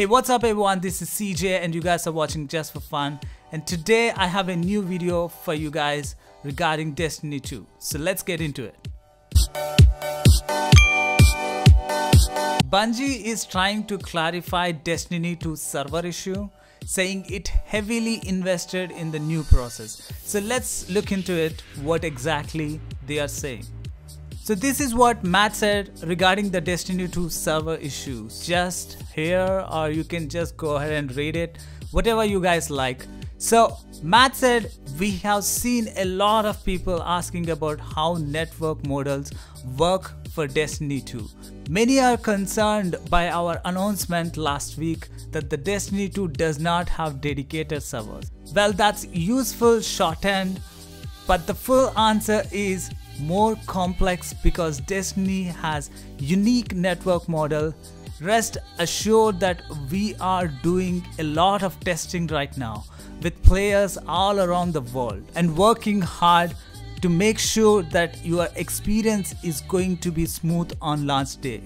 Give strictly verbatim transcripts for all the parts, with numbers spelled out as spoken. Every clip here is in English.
Hey, what's up everyone, this is C J and you guys are watching Just for Fun, and today I have a new video for you guys regarding Destiny two. So let's get into it. Bungie is trying to clarify Destiny two server issue, saying it heavily invested in the new process. So let's look into it, what exactly they are saying. So this is what Matt said regarding the Destiny two server issues. Just here, or you can just go ahead and read it, whatever you guys like. So Matt said, we have seen a lot of people asking about how network models work for Destiny two. Many are concerned by our announcement last week that the Destiny two does not have dedicated servers. Well, that's useful shorthand, but the full answer is more complex because Destiny has unique network model. Rest assured that we are doing a lot of testing right now with players all around the world and working hard to make sure that your experience is going to be smooth on launch day.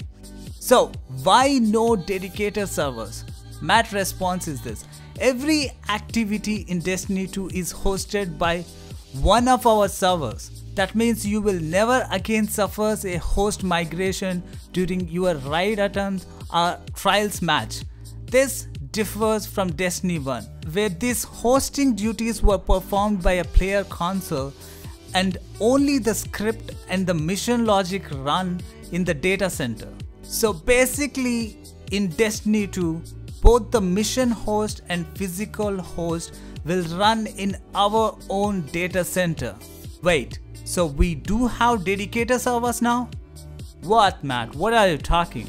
So why no dedicated servers? Matt's response is this: every activity in Destiny two is hosted by one of our servers. That means you will never again suffer a host migration during your raid attempts or trials match. This differs from Destiny one, where these hosting duties were performed by a player console and only the script and the mission logic run in the data center. So basically, in Destiny two, both the mission host and physical host will run in our own data center. Wait. So we do have dedicated servers now? What, Matt? What are you talking?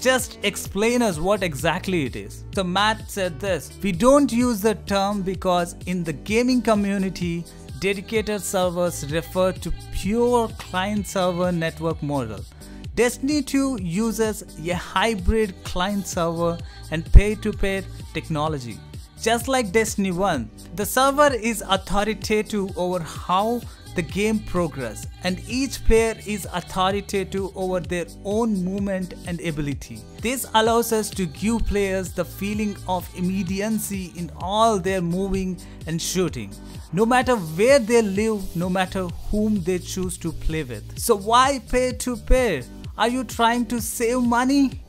Just explain us what exactly it is. So Matt said this: we don't use the term because in the gaming community, dedicated servers refer to pure client-server network model. Destiny two uses a hybrid client-server and peer-to-peer technology. Just like Destiny one, the server is authoritative over how the game progress, and each player is authoritative over their own movement and ability. This allows us to give players the feeling of immediacy in all their moving and shooting, no matter where they live, no matter whom they choose to play with. So why pay to pay? Are you trying to save money?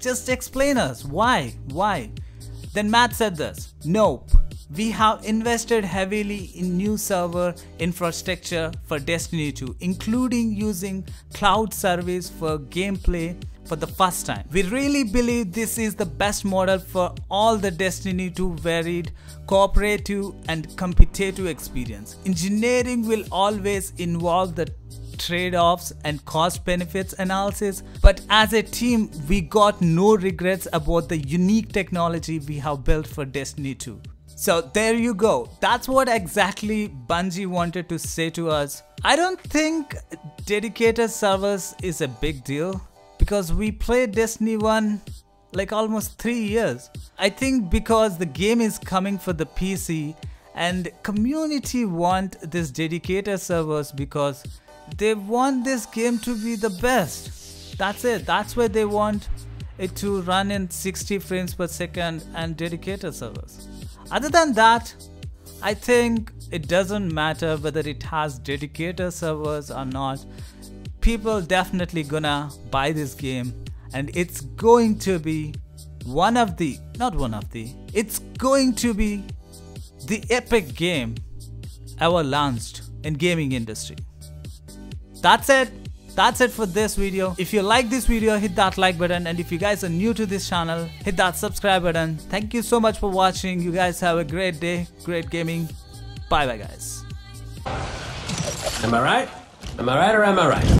Just explain us why, why? Then Matt said this: nope. We have invested heavily in new server infrastructure for Destiny two, including using cloud service for gameplay for the first time. We really believe this is the best model for all the Destiny two varied, cooperative and competitive experience. Engineering will always involve the trade-offs and cost-benefits analysis, but as a team, we got no regrets about the unique technology we have built for Destiny two. So there you go. That's what exactly Bungie wanted to say to us. I don't think dedicated servers is a big deal because we played Destiny one like almost three years. I think because the game is coming for the P C and community want this dedicated servers because they want this game to be the best. That's it. That's where they want it to run in sixty frames per second and dedicated servers. Other than that, I think it doesn't matter whether it has dedicated servers or not. People definitely gonna buy this game, and it's going to be one of the, not one of the, it's going to be the epic game ever launched in gaming industry. That's it. That's it for this video. If you like this video, hit that like button, and if you guys are new to this channel, hit that subscribe button. Thank you so much for watching. You guys have a great day, great gaming. Bye bye guys. Am I right? Am I right or am I right?